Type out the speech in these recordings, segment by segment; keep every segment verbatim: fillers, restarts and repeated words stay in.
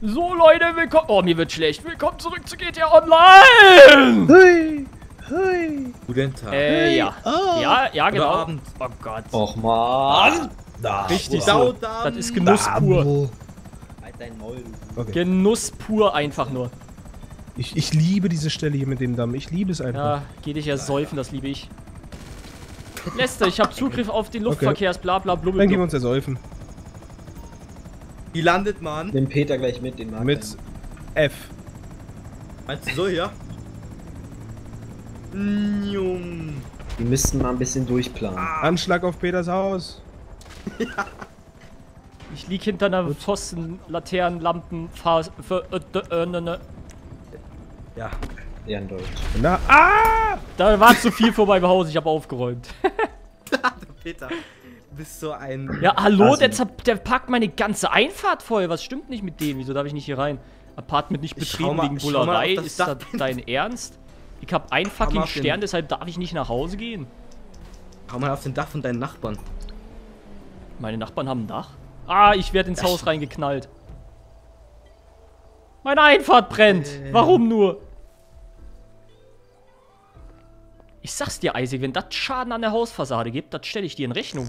So, Leute, willkommen... Oh, mir wird schlecht. Willkommen zurück zu G T A Online! Hey! Hey! Guten Tag. Äh, hey. ja. Ah. ja. Ja, genau. Abend. Oh Gott. Och, Mann. Da, richtig so. Da, das ist Genuss da, pur. Okay. Genuss pur einfach nur. Ich, ich liebe diese Stelle hier mit dem Damm. Ich liebe es einfach. Ja, geh dich ja säufen, das liebe ich. Lester, ich habe Zugriff auf den Luftverkehrs, okay. Bla bla blub. Dann gehen wir uns ja säufen. Wie landet man? Nimm Peter gleich mit, den Marken. Mit F. Meinst du so, ja? Die müssten mal ein bisschen durchplanen. Ah. Anschlag auf Peters Haus. Ja. Ich lieg hinter einer Pfosten, Laternen, Lampen, Fass, äh, ne, ne. Ja, ehrendeutsch. Na, ah! Da war zu viel vor meinem Haus, ich habe aufgeräumt. Peter, du bist so ein... Ja, hallo, der, der packt meine ganze Einfahrt voll. Was stimmt nicht mit dem? Wieso darf ich nicht hier rein? Apartment nicht betrieben mal, wegen Bullerei. Das Ist das dein Ernst? Ich hab einen fucking Stern, den. Deshalb darf ich nicht nach Hause gehen. Komm mal auf den Dach von deinen Nachbarn. Meine Nachbarn haben ein Dach? Ah, ich werde ins das Haus reingeknallt. Meine Einfahrt brennt. Äh. Warum nur? Ich sag's dir, Isaac, wenn das Schaden an der Hausfassade gibt, das stelle ich dir in Rechnung.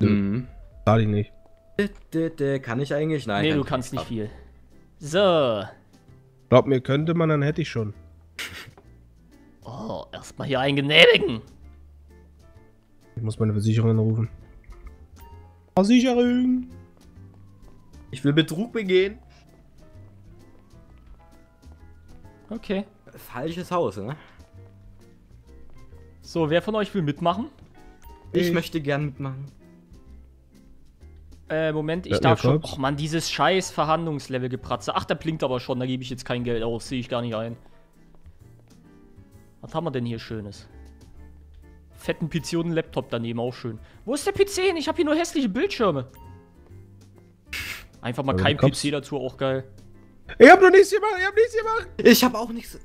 Mhm. Kann ich nicht. Kann ich eigentlich? Nein. Nee, du kannst nicht viel. So. Glaub mir, könnte man, dann hätte ich schon. Oh, erstmal hier eingenehmigen. Ich muss meine Versicherung anrufen. Versicherung! Ich will Betrug begehen. Okay. Falsches Haus, ne? So, wer von euch will mitmachen? Ich, ich möchte gern mitmachen. Äh, Moment, ich ja, darf schon... Och man, dieses scheiß Verhandlungslevel gepratze. Ach, der blinkt aber schon, da gebe ich jetzt kein Geld aus, sehe ich gar nicht ein. Was haben wir denn hier Schönes? Fetten P C und einen Laptop daneben, auch schön. Wo ist der P C hin? Ich habe hier nur hässliche Bildschirme. Einfach mal, aber kein P C dazu, auch geil. Ich hab noch nichts gemacht, ich hab nichts gemacht. Ich hab auch nichts...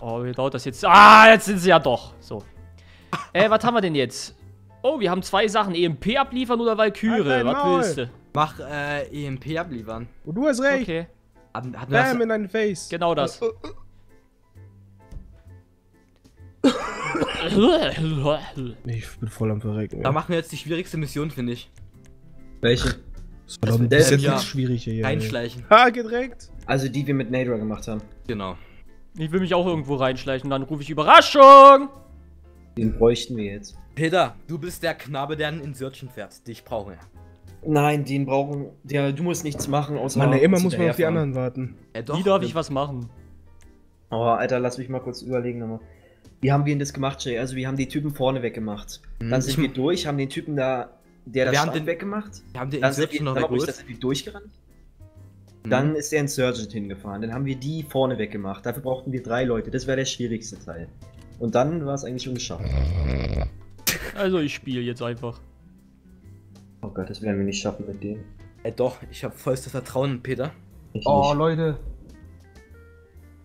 Oh, wie dauert das jetzt? Ah, jetzt sind sie ja doch. So. äh, was haben wir denn jetzt? Oh, wir haben zwei Sachen. E M P abliefern oder Valkyrie? Was willst du? Mach, äh, E M P abliefern. Und du hast recht. Okay. Hat, hat Bam in dein Face. Genau das. Ich bin voll am Verrecken. Da ja. machen wir jetzt die schwierigste Mission, finde ich. Welche? Das, das ist jetzt ja nicht schwierig hier. Einschleichen. Ha, gedreckt. Also die wir mit Nader gemacht haben. Genau. Ich will mich auch irgendwo reinschleichen, dann rufe ich Überraschung. Den bräuchten wir jetzt. Peter, du bist der Knabe, der einen Insurgent fährt. Dich brauchen wir. Nein, den brauchen... Ja, du musst nichts machen, außer... Mann, immer muss man auf die anderen warten. Ja, doch, die darf ich was machen. Oh, Alter, lass mich mal kurz überlegen nochmal. Wie haben wir denn das gemacht, Shay? Also wir haben die Typen vorne weggemacht. Hm. Dann sind wir durch, haben den Typen da, der das Stand weggemacht. Wir haben den Insurgent noch weggeholt. Dann sind wir durchgerannt. Hm. Dann ist der Insurgent hingefahren. Dann haben wir die vorne weggemacht. Dafür brauchten wir drei Leute. Das wäre der schwierigste Teil. Und dann war es eigentlich schon geschafft. Also ich spiele jetzt einfach. Oh Gott, das werden wir nicht schaffen mit dem. Äh doch, ich habe vollstes Vertrauen, Peter. Ich oh nicht. Leute.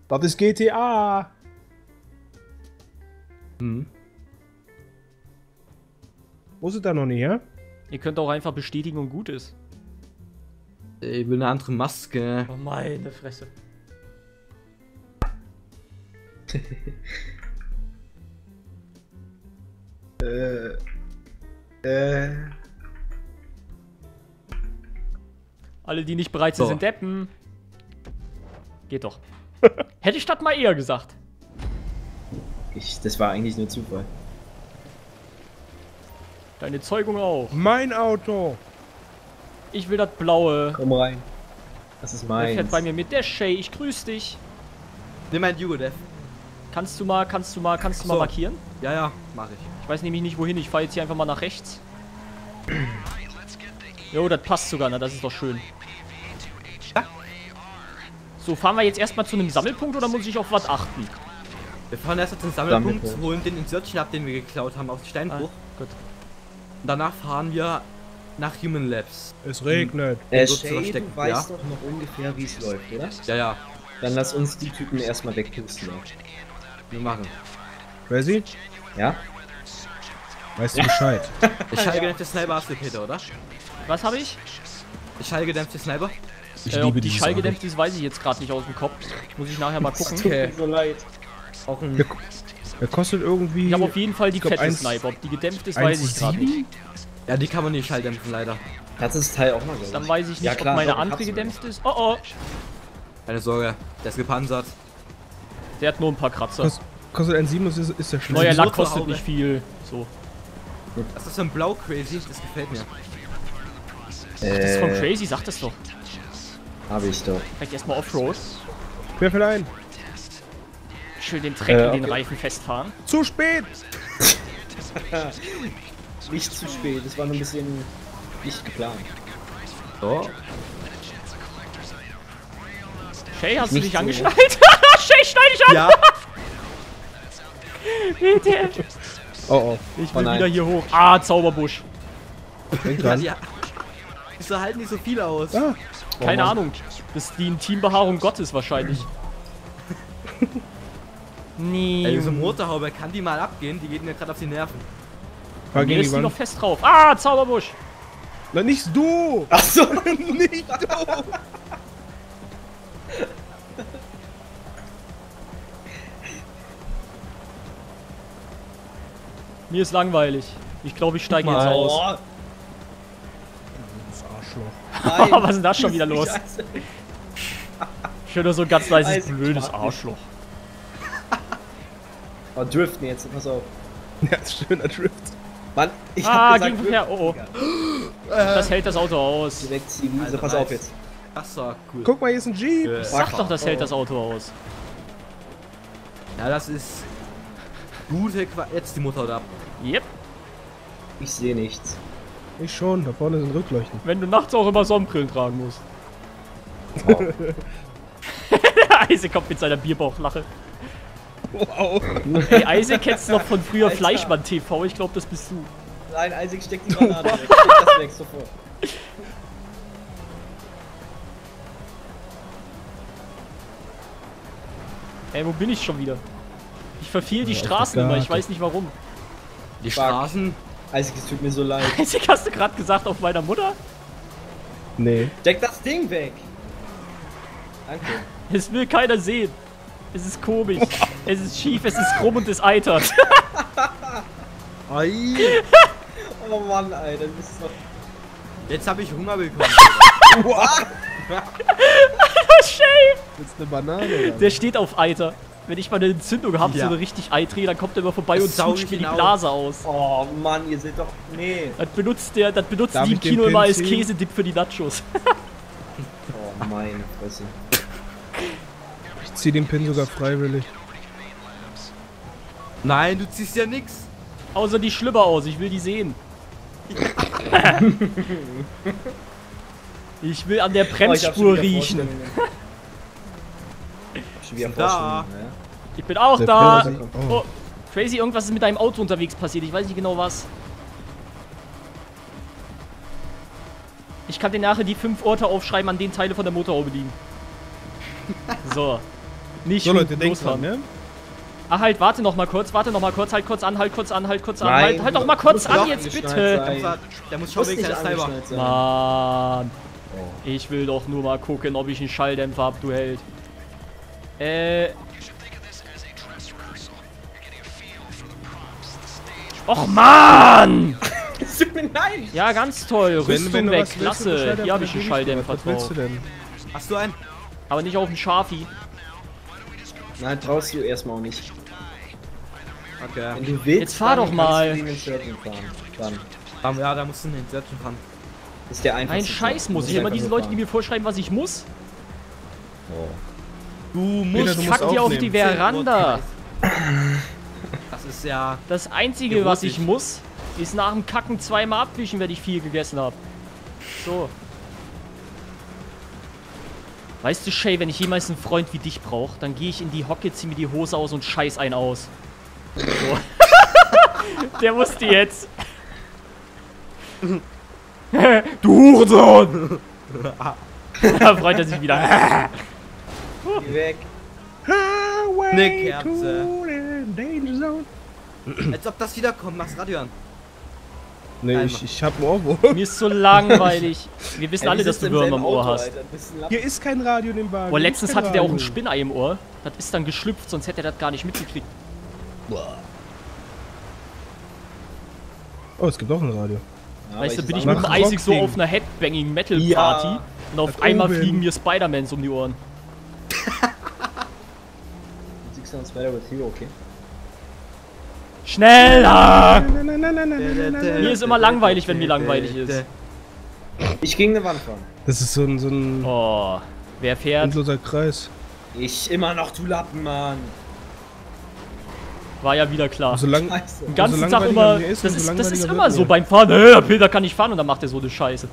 Das ist G T A. Hm. Wo sind da noch nie, ja? Ihr könnt auch einfach bestätigen und gut ist. Ich will eine andere Maske. Oh meine Fresse. äh. Äh. Alle, die nicht bereit sind, so. sind Deppen. Geht doch. Hätte ich das mal eher gesagt. Ich, das war eigentlich nur Zufall. Deine Zeugung auch. Mein Auto. Ich will das blaue. Komm rein. Das ist meins. Der fährt bei mir mit. Der Shay, ich grüß dich. Nimm ein Jugodev. Kannst du mal, kannst du mal, kannst du so. mal markieren? Ja, ja, mach ich. Ich weiß nämlich nicht wohin. Ich fahre jetzt hier einfach mal nach rechts. Jo, das passt sogar. Na, das ist doch schön. Ja. So, fahren wir jetzt erstmal zu einem Sammelpunkt oder muss ich auf was achten? Wir fahren erst zum Sammelpunkt, Sammelpunkt, holen den Insurgent ab, den wir geklaut haben, auf den Steinbruch. Ah, gut. Und danach fahren wir nach Human Labs. Es regnet. Äh, Shay, du weißt ja. doch noch ungefähr, wie es läuft, oder? Ja, ja. Dann lass uns die Typen erstmal wegpusten. Wir machen. Crazy? Ja? Weißt du Bescheid? Ich schallgedämpfte Sniper hast du, Peter, oder? Was habe ich? Ich schallgedämpfte Sniper. Ich äh, liebe ob die schallgedämpft ist, weiß ich jetzt gerade nicht aus dem Kopf. Muss ich nachher mal gucken. Okay. Tut mir so leid. Auch ein... Der kostet irgendwie... Ich habe auf jeden Fall die Fette Sniper. Ob die gedämpft ist, weiß ich gerade nicht. Ja, die kann man nicht schalldämpfen, leider. Das ist Teil auch mal so. Dann weiß ich nicht, ja, klar, ob meine andere gedämpft ist. Oh oh! Keine Sorge, der ist gepanzert. Der hat nur ein paar Kratzer. Kost, kostet ein sieben und ist, ist der schlimm. Neuer Lack kostet nicht viel. So. Was ist das denn blau crazy? Das gefällt mir. Äh, Ach, das ist von Crazy, sag das doch. Hab ich doch. Vielleicht erstmal Offroad. Wer fällt ein? Schön den Dreck äh, okay. in den Reifen festfahren. Zu spät! Nicht zu spät, das war nur ein bisschen nicht geplant. So. Shay, hast nicht du dich so angeschnallt? Shay, schneid dich an! Ja! oh oh. Ich will oh wieder hier hoch. Ah, Zauberbusch. ja, ja. Wieso halten die so viel aus? Ah. Keine oh Ahnung. Das ist die Intimbehaarung Gottes wahrscheinlich. Nee. Ey, diese Motorhaube, kann die mal abgehen? Die geht mir gerade auf die Nerven. Hier nee, ist die noch fest drauf. Ah, Zauberbusch! Na, nicht du! Achso, nicht du! Mir ist langweilig. Ich glaube, ich steige jetzt aus. Oh. Das Arschloch. Nein, was ist denn das schon wieder los? Schön, so ein ganz leises, blödes Arschloch. Oh, driften jetzt, pass auf. Ja, schöner Drift. Mann, ich ah, hab gesagt, ging her, oh oh. Das hält das Auto aus. Direkt sieben, also pass nice. auf jetzt. Achso, cool. Guck mal, hier ist ein Jeep. Yeah. Sag doch, das oh. hält das Auto aus. Ja, das ist... Gute Qua... Jetzt die Motorhaube ab. Yep. Ich sehe nichts. Ich schon, da vorne sind Rückleuchten. Wenn du nachts auch immer Sonnenbrillen tragen musst. Wow. Der Isaac kommt mit seiner Bierbauchlache. Wow. Ey, Isaac kennst du noch von früher Fleischmann T V, ich glaube das bist du. Nein, Isaac steckt die Banane weg. Steck das weg sofort. Ey, wo bin ich schon wieder? Ich verfehle die ja, Straßen immer, ich weiß nicht warum. Die Straßen? Isaac, es tut mir so leid. Isaac, hast du gerade gesagt auf meiner Mutter? Nee. Steck das Ding weg! Danke. Es will keiner sehen. Es ist komisch, es ist schief, es ist krumm und es eitert. Oh Mann, Alter, das ist doch... Jetzt hab ich Hunger bekommen. Wow. Alter, Shay! Das ist eine Banane. Der steht auf Eiter. Wenn ich mal eine Entzündung habe, ja. so eine richtig eitrige, dann kommt er immer vorbei das und saugt mir die Blase aus. Oh Mann, ihr seht doch... Nee. Das benutzt der, das benutzt Darf die im Kino immer als Käsedip für die Nachos. Oh meine Fresse. Ich zieh den Pin sogar freiwillig. Nein, du ziehst ja nix. Außer die Schlüpper aus, ich will die sehen. Ich will an der Bremsspur oh, riechen. Ich bin, da. ich bin auch der da. Pin, oh. Oh, Crazy, irgendwas ist mit deinem Auto unterwegs passiert, ich weiß nicht genau was. Ich kann dir nachher die fünf Orte aufschreiben, an denen Teile von der Motorhaube liegen. So. Nicht so, Leute, denkt dran, ne? Ach halt, warte noch mal kurz, warte noch mal kurz, halt kurz an, halt kurz an, halt kurz an, Nein, halt, halt doch mal kurz an jetzt, bitte! Der muss schon wegen seines Cyber. Mann, ich will doch nur mal gucken, ob ich einen Schalldämpfer hab, du Held. Äh... Och Mann! Ja, ganz toll, Rüstung weg, klasse, hier hab ich einen Schalldämpfer drauf. Hast du einen? Aber nicht auf den Schafi. Nein, traust du erstmal auch nicht. Okay. Wenn du willst, jetzt fahr doch mal. Du fahren. Dann. Ja, da musst du den Insertion fahren. Ist der einfachste. Ein Scheiß muss ich immer diese Leute, die mir vorschreiben, was ich muss. Oh. Du musst, Peter, du kack musst dir auf die Veranda. Das ist ja. Das einzige, gerutig. was ich muss, ist nach dem Kacken zweimal abwischen, wenn ich viel gegessen habe. So. Weißt du, Shay, wenn ich jemals einen Freund wie dich brauche, dann gehe ich in die Hocke, zieh mir die Hose aus und scheiß einen aus. So. Der wusste jetzt. Du Hurensohn! Da freut er sich wieder. Geh weg. Eine Kerze. Als ob das wiederkommt, mach's Radio an. Nee, Einmal. ich, ich hab ein Ohrwurm. Mir ist so langweilig. Wir wissen ja, alle, dass du Würmer im Ohr Auto, hast. Hier ist kein Radio in dem Wagen. Boah, letztens hatte Radio. der auch ein Spinnei im Ohr. Das ist dann geschlüpft, sonst hätte er das gar nicht mitgekriegt. Boah. Oh, es gibt auch ein Radio. Ja, weißt du, bin ich mit dem Isaac so auf einer Headbanging-Metal-Party ja, und auf einmal oben. fliegen mir Spider-Mans um die Ohren. okay. Schneller! Mir ist immer langweilig, wenn mir langweilig ist. Ich gegen eine Wand fahren. Das ist so ein... So ein oh, wer fährt? Endloser Kreis. Ich immer noch, du Lappen, Mann. War ja wieder klar. So lang, den ganzen so Tag immer... Ist, das, so ist, das ist immer so beim Fahren. Der Peter kann nicht fahren und dann macht er so eine Scheiße.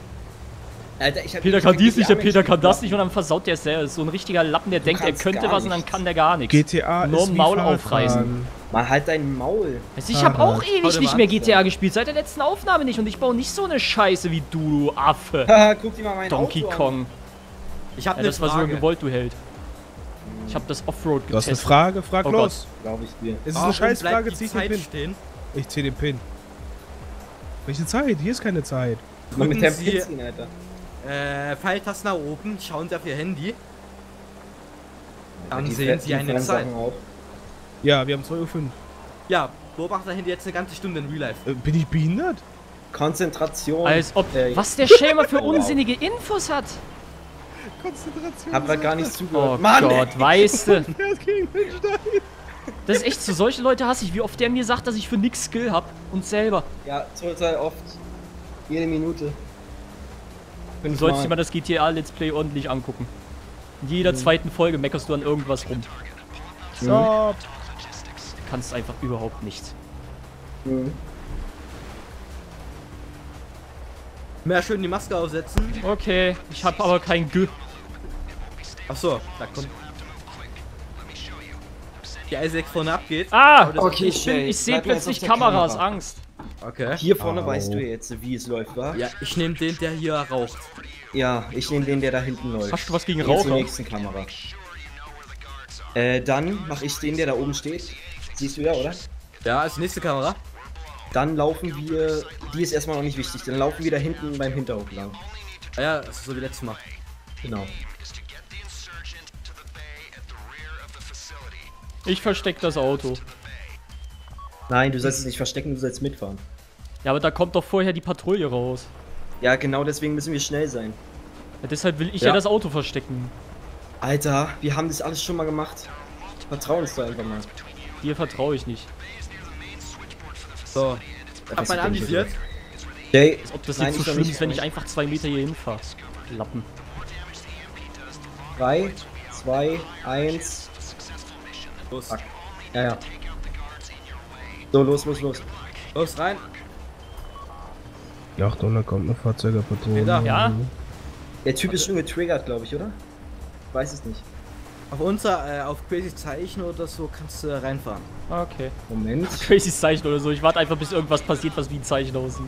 Alter, ich hab Peter kann dies nicht, der Peter kann das nicht und dann versaut der es selber. Das ist so ein richtiger Lappen, der du denkt, er könnte was und dann kann der gar nichts. G T A Nur ist wie Maul aufreißen. Mal halt dein Maul. Also ich habe auch ewig nicht mehr G T A gespielt, seit der letzten Aufnahme nicht. Und ich baue nicht so eine Scheiße wie du, du Affe. Guck dir mal mein Donkey Auto Kong. An. Ich hab ja, das Frage. war so gewollt, du Held. Ich hab das Offroad getestet. Du hast eine Frage? Frag oh los. Glaub ich dir. Es ist oh, eine Scheißfrage, zieh ich den Pin. Stehen? Ich zieh den Pin. Welche Zeit? Hier ist keine Zeit. Drücken mit der Sie, Pin, Alter. Äh, Pfeiltasten nach oben, schauen Sie auf Ihr Handy. Dann sehen Sie eine Zeit. Ja, wir haben zwei Uhr fünf. Ja, beobachte dahinter jetzt eine ganze Stunde in Real Life. Äh, bin ich behindert? Konzentration. Als ob, äh, was der Schämer für unsinnige Infos hat. Konzentration. Hab da gar nichts zugehört. Oh Mann, Gott, ey. weißt du. Das ist echt so, solche Leute hasse ich, wie oft der mir sagt, dass ich für nix Skill hab. Und selber. Ja, total oft. Jede Minute. Du solltest dir mal das G T A Let's Play ordentlich angucken. In jeder mhm. zweiten Folge meckerst du an irgendwas rum. So. Mhm. Kannst einfach überhaupt nichts. Mhm. Mehr schön die Maske aufsetzen. Okay, ich hab aber kein G. Achso, da kommt. Die Isaac vorne abgeht. Ah! Okay, ich, bin, ich seh plötzlich Kameras, Kamera. Angst. Okay. Hier vorne Au. weißt du jetzt, wie es läuft, wa? Ja, ich nehme den, der hier raucht. Ja, ich nehme den, der da hinten läuft. Hast du was gegen Rauch? Zur nächsten Kamera. Äh, dann mache ich den, der da oben steht. Siehst du ja, oder? Ja, als nächste Kamera. Dann laufen wir, die ist erstmal noch nicht wichtig, dann laufen wir da hinten beim Hinterhof lang. Ah ja, das ist so wie letztes Mal. Genau. Ich verstecke das Auto. Nein, du sollst es nicht verstecken, du sollst mitfahren. Ja, aber da kommt doch vorher die Patrouille raus. Ja, genau deswegen müssen wir schnell sein. Ja, deshalb will ich ja. ja das Auto verstecken. Alter, wir haben das alles schon mal gemacht. Vertrau uns da einfach mal. Dir vertraue ich nicht. So. Da Hab man anvisiert. Jay, ob das Nein, jetzt so schlimm ist, wenn ich einfach zwei Meter hier hinfahre. Lappen. drei, zwei, eins. Los. Fuck. Ja, ja. So, los, los, los. Los, rein. Ja, da kommt eine Fahrzeugerpatrouille. Ja? Der Typ ist schon getriggert, glaube ich, oder? Ich weiß es nicht. Auf unser, äh, auf Crazy Zeichen oder so kannst du reinfahren. Okay. Moment. Crazy Zeichen oder so. Ich warte einfach, bis irgendwas passiert, was wie ein Zeichen aussieht.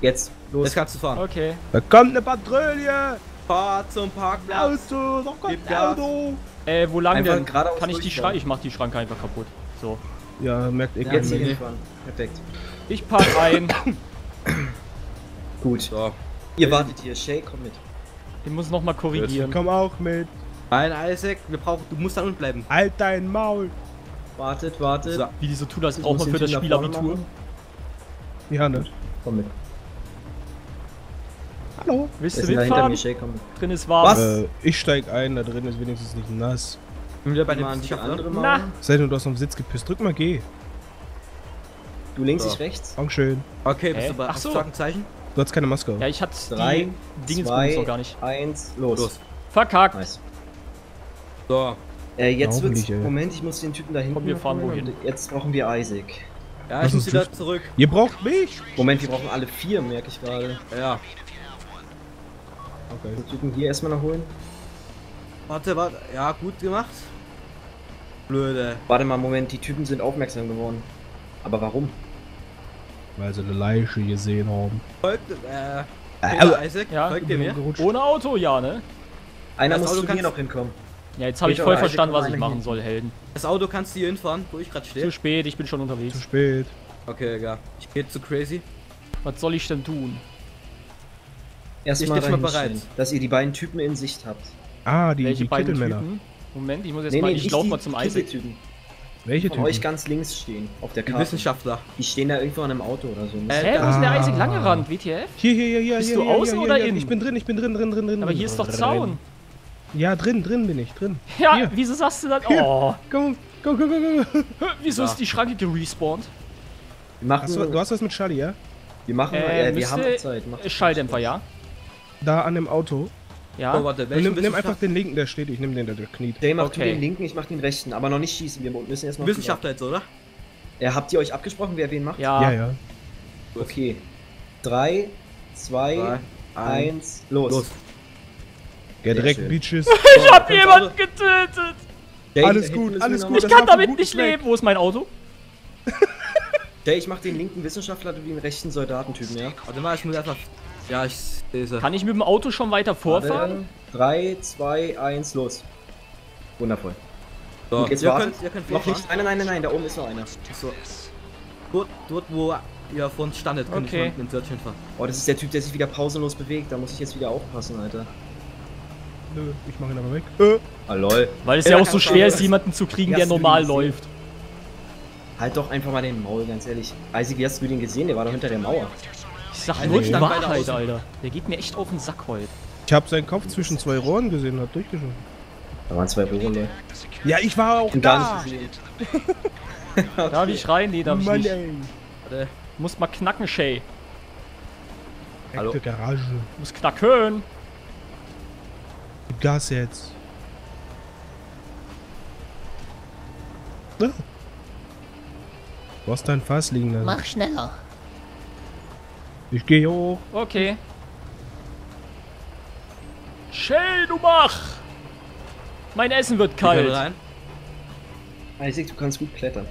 Jetzt, los. Jetzt kannst du fahren. Okay. Da kommt eine Patrouille. Fahr zum Parkplatz. Auto, da kommt ein Auto. Äh, wo lang einfach denn? Kann ich die Schranke? Ich mach die Schranke einfach kaputt. So. Ja, merkt ihr jetzt nicht. Perfekt. Ich pack ein. Gut. So. Ihr wartet hier. Shay, komm mit. Ich muss noch mal korrigieren. Ich komm auch mit. Nein, Isaac, wir brauchen. Du musst da unten bleiben. Halt dein Maul. Wartet, wartet. So. Wie die so tun, das braucht man für das Spiel Abitur. Ja, ne? Komm mit. Hallo. Willst du mitfahren? Mir, komm mit. Drin ist warm. Was? Äh, ich steig ein, da drin ist wenigstens nicht nass. Wieder bei dem anderen Mal. Sei denn, du hast am Sitz gepisst. Drück mal G. Du links, so. ich rechts. Dankeschön. Okay, bist hey. du bei Ach so. Zeichen? Du hast keine Maske. Ja, ich hatte drei, die Dingsbums noch gar nicht. eins, los. los. Verkackt. Nice. So. Äh, jetzt wird's. Nicht, Moment, ich muss den Typen da hinten. Komm, wir fahren wohin. Jetzt brauchen wir Isaac. Ja, ich Was muss wieder zurück. Ihr braucht mich. Moment, wir brauchen alle vier, merke ich gerade. Ja. Okay. Den Typen hier erstmal noch holen. Warte, warte. Ja, gut gemacht. Blöde. Warte mal, Moment, die Typen sind aufmerksam geworden. Aber warum? Weil sie eine Leiche gesehen haben. Folgt, äh, äh Isaac, ja, folgt ihr mir? Ohne Auto, ja, ne? Einer muss zu mir noch hinkommen. Ja, jetzt habe ich voll verstanden, was ich machen soll, Helden. Das Auto kannst du hier hinfahren, wo ich gerade stehe. Zu spät, ich bin schon unterwegs. Zu spät. Okay, egal. Ich gehe zu Crazy. Was soll ich denn tun? Erstmal bereit, dass ihr die beiden Typen in Sicht habt. Ah, die, die beiden Kittelmänner. Typen? Moment, ich muss jetzt nee, mal, nee, ich laufe mal zum Isaac. Welche Typen? Von euch ganz links stehen, auf der Karte. Die Wissenschaftler. Die stehen da irgendwo an einem Auto oder so. Hä, äh, da ist der Isaac lange ran, W T F? Hier, hier, hier, hier. Bist hier, du hier, außen hier, oder hier, innen? Ich bin drin, ich bin drin, drin, drin, drin. Aber hier ist doch Zaun. Ja, drin, drin bin ich, drin. Ja, hier. Wieso sagst du das? Oh, komm, komm, komm, komm. Wieso ja. ist die Schranke gerespawnt? Du, du hast das mit Charlie, ja? Wir machen, äh, äh wir haben Zeit. Schalldämpfer, ja? Da an dem Auto. Ja, oh, warte, nimm, nimm einfach den linken, der steht, ich nimm den, der kniet. Der macht okay. den linken, ich mach den rechten, aber noch nicht schießen, wir müssen erstmal... Wissenschaftler jetzt, oder? Ja, habt ihr euch abgesprochen, wer wen macht? Ja. Ja, ja. Okay. drei, zwei, eins, los. los. Get wrecked, Bitches. Ich hab jemanden getötet! Jay, alles gut, alles gut. Ich kann damit nicht leben. Wo ist mein Auto? Jay, ich mach den linken Wissenschaftler, du den rechten Soldatentypen, ja? Warte mal, ich muss einfach... Ja, ich sehe. Kann ich mit dem Auto schon weiter vorfahren? drei, zwei, eins, los. Wundervoll. So. Gut, jetzt ihr könnt, ihr könnt noch nicht. Nein, nein, nein, nein, da oben ist noch einer. So. Dort, dort, wo ihr von standet, könnt okay. ich mit dem Search fahren. Oh, das ist der Typ, der sich wieder pausenlos bewegt. Da muss ich jetzt wieder aufpassen, Alter. Nö, ich mach ihn aber weg. Äh. Ah, lol. Weil es ja, ja auch so schwer ist, jemanden zu kriegen, ja, der normal läuft. Halt doch einfach mal den Maul, ganz ehrlich. Isaac, wie hast du den gesehen? Der war doch hinter der Mauer. Ich sag also nur die Wahrheit, Alter. Der geht mir echt auf den Sack heute. Ich hab seinen Kopf zwischen zwei Rohren gesehen und hab durchgeschossen. Da waren zwei Rohren, ne? Ja, ich war auch da. Da darf ich rein? Nee, darf ich nicht. Warte. Muss mal knacken, Shay. Hallo. Garage. Muss knacken. Gib Gas jetzt. Du hast dein Fass liegen lassen. Mach schneller. Ich gehe hoch. Okay. Shay, du mach! Mein Essen wird kalt. Rein. Isaac, du kannst gut klettern.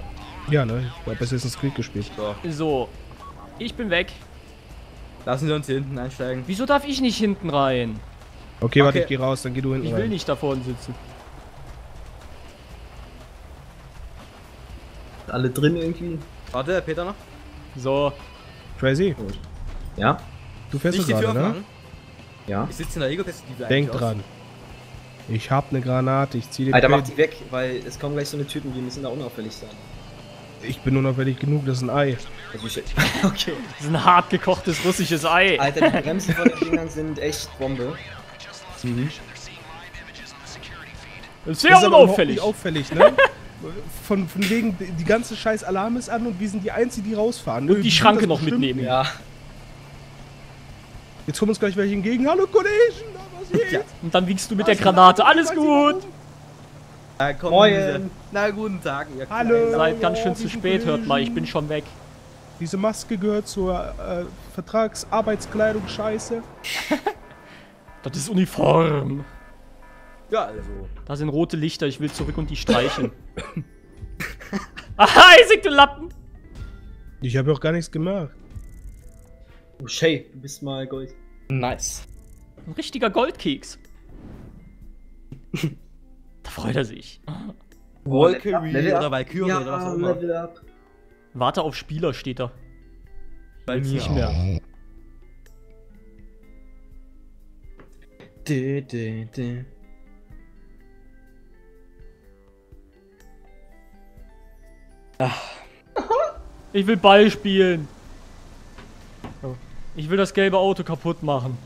Ja, ne? Ich hab Assassin's Creed gespielt. So. so. Ich bin weg. Lassen Sie uns hier hinten einsteigen. Wieso darf ich nicht hinten rein? Okay, okay. warte, ich geh raus, dann geh du hinten ich rein. Ich will nicht da vorne sitzen. Alle drin irgendwie. Warte, Peter noch. So. Crazy. Gut. Ja? Du fährst ich gerade, ne? Ja. Ich sitze in der Ego-Pest, die Denk dran. Aus. Ich hab ne Granate, ich zieh den Alter, mach die weg, weil es kommen gleich so ne Typen, die müssen da unauffällig sein. Ich bin unauffällig genug, das ist ein Ei. Also ich, okay. Das ist ein hart gekochtes russisches Ei. Alter, die Bremsen von den Dingern sind echt Bombe. Mhm. Das ist sehr das ist unauffällig. Aber auffällig, ne? Von, von wegen, die ganze scheiß Alarm ist an und wir sind die Einzigen, die rausfahren. Und die Schranke noch mitnehmen. Ja. Jetzt kommen uns gleich welche entgegen. Hallo Kollegen, was geht? Ja. Und dann winkst du mit was der Granate. Alles gut. Na, komm, Moin. Na guten Tag. Ihr Hallo. Seid ganz schön oh, zu spät, Kollegen. Hört mal, ich bin schon weg. Diese Maske gehört zur äh, Vertragsarbeitskleidung Scheiße. Das ist Uniform. Ja, also. Da sind rote Lichter, ich will zurück und die streichen. Aha, Isaac, du Lappen! Ich habe ja auch gar nichts gemacht. Oh, Shay, du bist mal Gold. Nice. Ein richtiger Goldkeks. Da freut er sich. Valkyrie oder Valkyrie ja, oder was auch immer. Level up. Warte auf Spieler steht da. Bei mir. Nicht mehr. De, de, de. Ach. Ich will Ball spielen. Oh. Ich will das gelbe Auto kaputt machen.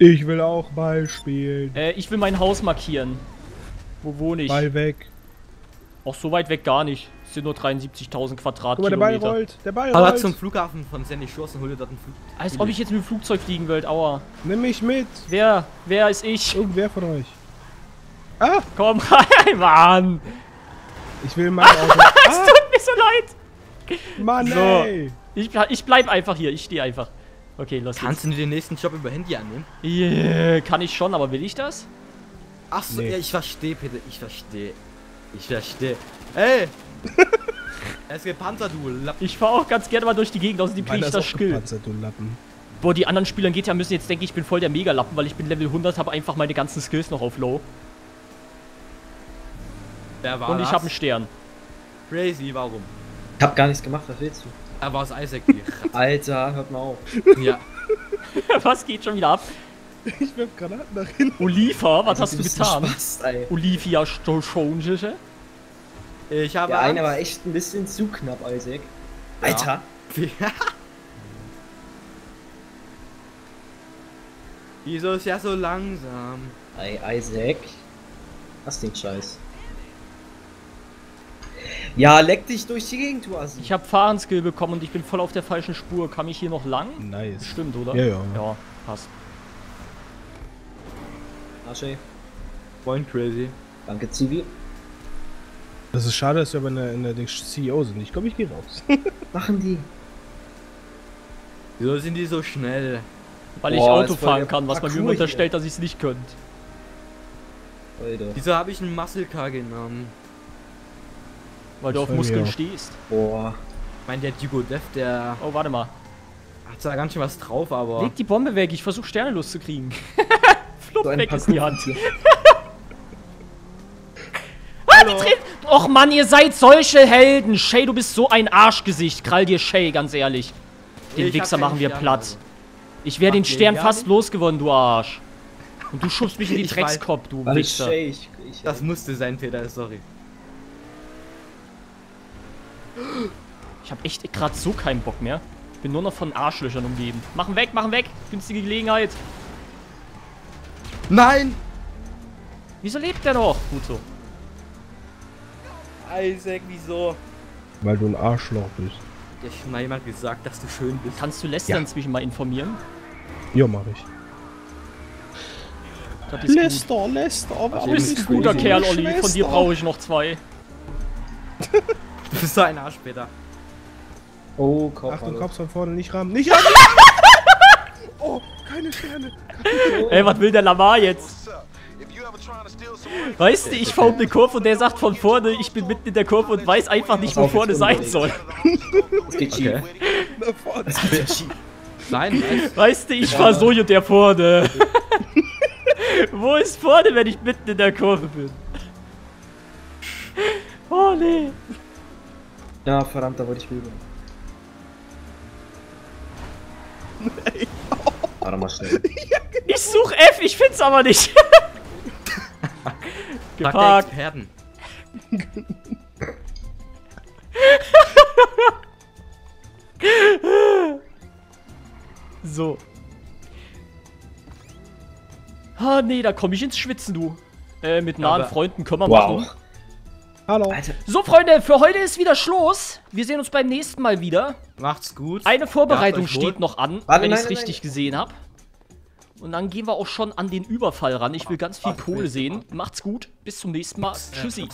Ich will auch Ball spielen. Äh, ich will mein Haus markieren. Wo wohne ich? Ball weg. Auch so weit weg gar nicht. Es sind nur dreiundsiebzigtausend Quadratkilometer. Guck mal, der Ball rollt. Der Ball rollt. Aber zum Flughafen von Sandy Shores und hol dir dort einen Flug. Als ob ich jetzt mit dem Flugzeug fliegen will. Aua. Nimm mich mit. Wer? Wer ist ich? Irgendwer von euch. Ah! Komm rein, Mann! Ich will mein Auto. Es ah. tut mir so leid. Mann, so. Ey. Ich, ich bleib einfach hier. Ich stehe einfach. Okay, los. Kannst jetzt. du den nächsten Job über Handy annehmen? Yeah, kann ich schon, aber will ich das? Ach so, nee. Ja, ich verstehe, Peter. Ich verstehe. Ich verstehe. Ey! Es geht Panzer, du Lappen. Ich fahr auch ganz gerne mal durch die Gegend, außerdem krieg ich das Skill. Panzer, du Lappen. Boah, die anderen Spieler in G T A müssen jetzt denken, ich bin voll der Mega-Lappen, weil ich bin Level hundert, habe einfach meine ganzen Skills noch auf Low. Wer war Und das? Ich habe einen Stern. Crazy, warum? Ich hab gar nichts gemacht, was willst du? Aber aus Isaac hier. Alter, hört mal auf. Ja. Was geht schon wieder ab? Ich werf Granaten nach hinten. Oliva, was hast du getan? Spaß, ey. Olivia Stonschische. Ich habe. Der eine war echt ein bisschen zu knapp, Isaac. Ja. Alter. Ja. Wieso ist ja so langsam? Ey, Isaac. Hast den Scheiß. Ja, leck dich durch die Gegend, du Assi. Ich habe Fahrenskill bekommen und ich bin voll auf der falschen Spur. Kann ich hier noch lang? Nice. Stimmt, oder? Ja, ja. Ja, passt. Asche. Point crazy. Danke, Zivi. Das ist schade, dass wir aber in der, in der C E O sind. Ich glaube, ich gehe raus. Machen die. Wieso sind die so schnell? Weil Boah, ich Auto fahren kann, was man mir unterstellt, dass ich es nicht könnte. Alter. Wieso habe ich einen Muscle Car genommen? Weil du auf Muskeln ja. stehst. Boah. Ich meine, der Digo Dev, der... Oh, warte mal. Hat da ganz schön was drauf, aber... Leg die Bombe weg, ich versuche Sterne loszukriegen. Flupp, so weg ist die Hand. Ah, die dreht... Och Mann, ihr seid solche Helden. Shay, du bist so ein Arschgesicht. Krall dir Shay, ganz ehrlich. Den Wichser machen wir platt. Ich wäre den Stern fast losgewonnen, du Arsch. Und du schubst mich in die Dreckskopf, du Wichser. Das musste sein, Peter, sorry. Ich hab echt gerade so keinen Bock mehr. Ich bin nur noch von Arschlöchern umgeben. Machen weg, machen weg! Günstige Gelegenheit! Nein! Wieso lebt der noch? Gut so. Isaac, wieso? Weil du ein Arschloch bist. Ich hab mal jemand gesagt, dass du schön bist. Kannst du Lester ja. inzwischen mal informieren? Ja, mach ich. Das ist Lester, gut. Lester, aber du bist ein guter Kerl, Olli. Lester. Von dir brauche ich noch zwei. Du bist so ein Arsch, Peter. Oh, Kopf. Achtung, Kopf von vorne, nicht rammen. Nicht rammen! Oh, keine Sterne. Oh. Ey, was will der Lamar jetzt? Weißt du, ich fahre um eine Kurve und der sagt von vorne, ich bin mitten in der Kurve und weiß einfach nicht, wo vorne sein soll. Okay. Nein, weißt du, ich fahre so und der vorne. Wo ist vorne, wenn ich mitten in der Kurve bin? Oh, nee. Ja, verdammt, da wollte ich rüber. Nee. Oh. Warte mal schnell. Ja, genau. Ich such F, ich find's aber nicht. Geparkt. Herden. So. Ah, nee, da komme ich ins Schwitzen, du. Äh, mit nahen aber Freunden können wir wow. machen. Hallo. Alter. So, Freunde, für heute ist wieder Schluss. Wir sehen uns beim nächsten Mal wieder. Macht's gut. Eine Vorbereitung steht noch an, Warte, wenn ich es richtig nein. gesehen habe. Und dann gehen wir auch schon an den Überfall ran. Ich will ganz viel Ach, Kohle sehen. Macht's gut. Bis zum nächsten Mal. Tschüssi.